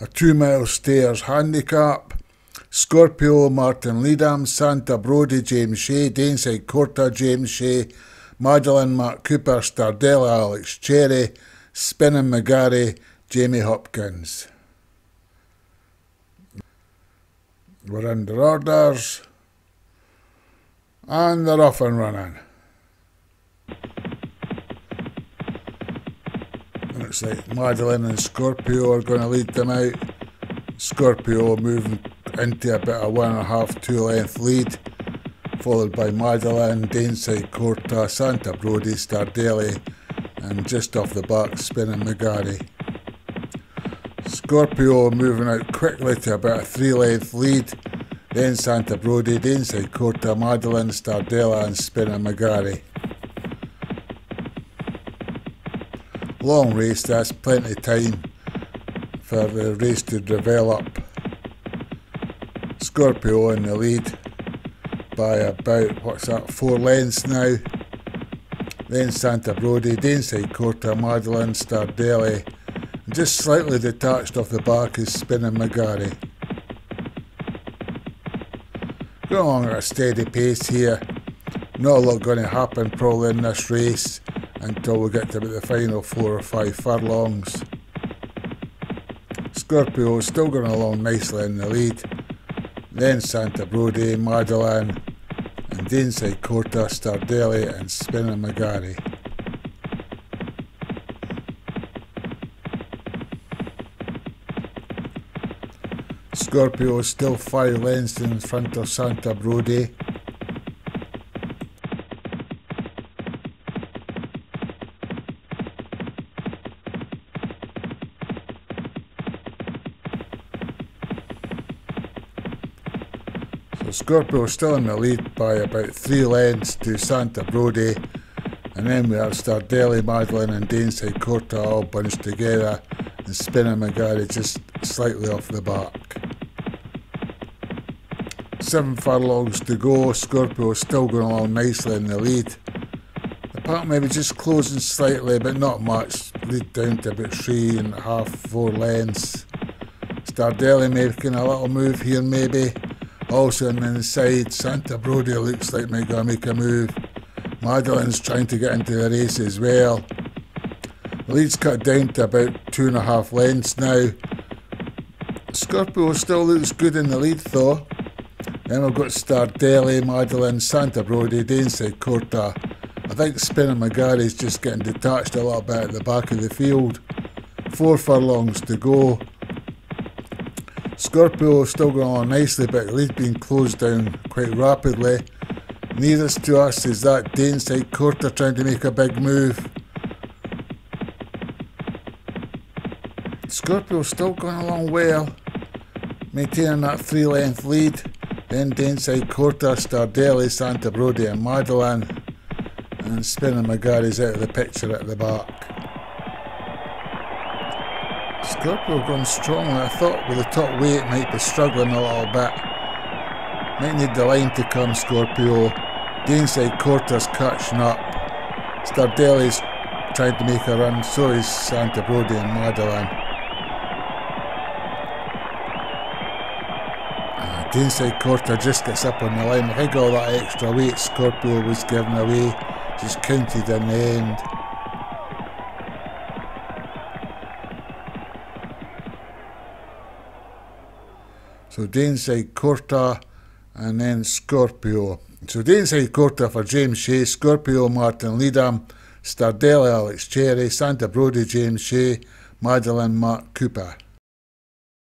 a 2 mile stairs handicap. Scorpio, Martin Liedam, Santa Brodie, James Shea, Deanside Corta, James Shea, Madeleine, Mark Cooper, Stardella, Alex Cherry, Spin and McGarry, Jamie Hopkins. We're under orders. And they're off and running. Looks like Madeleine and Scorpio are going to lead them out. Scorpio moving into about a 1.5, 2 length lead, followed by Madeleine, Deanside Corta, Santa Brodie, Stardella, and just off the back, Spin and McGarry. Scorpio moving out quickly to about a 3 length lead, then Santa Brodie, Deanside Corta, Madeleine, Stardella and Spin and McGarry. Long race, that's plenty of time for the race to develop. Scorpio in the lead by about, what's that, 4 lengths now. Then Santa Brodie, Deanside Corta, Madeleine, Stardella, and just slightly detached off the back is Spin and McGarry. Going along at a steady pace here. Not a lot going to happen probably in this race until we get to about the final 4 or 5 furlongs. Scorpio still going along nicely in the lead. Then Santa Brodie, Madeleine, and Deanside Corta, Stardella, and Spin and McGarry. Scorpio is still 5 lengths in front of Santa Brodie. So Scorpio is still in the lead by about 3 lengths to Santa Brodie, and then we have Stardella, Madeleine and Deanside Corta all bunched together, and Spin and McGarry just slightly off the back. 7 furlongs to go, Scorpio is still going along nicely in the lead. The pack maybe just closing slightly, but not much. Lead down to about 3.5, 4 lengths. Stardella making a little move here maybe. Also on the inside, Santa Brodie looks like they're going to make a move. Madeleine's trying to get into the race as well. The lead's cut down to about 2.5 lengths now. Scorpio still looks good in the lead though. Then we've got Stardella, Madeleine, Santa Brodie, Deanside Corta. I think Spin and McGarry's just getting detached a little bit at the back of the field. 4 furlongs to go. Scorpio still going on nicely, but the lead being closed down quite rapidly. Nearest to us is that Deanside Corta trying to make a big move. Scorpio still going along well, maintaining that 3 length lead. Then Deanside Corta, Stardella, Santa Brodie and Madeleine, and Spin and McGarry's out of the picture at the back. Scorpio going strongly. I thought with the top weight might be struggling a little bit. Might need the line to come, Scorpio. Deanside Corta's catching up. Stardella's trying to make a run, so is Santa Brodie and Madeleine. Deanside Corta just gets up on the line. I think all that extra weight Scorpio was giving away just counted in the end. So Deanside Corta and then Scorpio. So Deanside Corta for James Shea, Scorpio, Martin Liedam, Stardella, Alex Cherry, Santa Brodie, James Shea, Madeleine, Mark Cooper.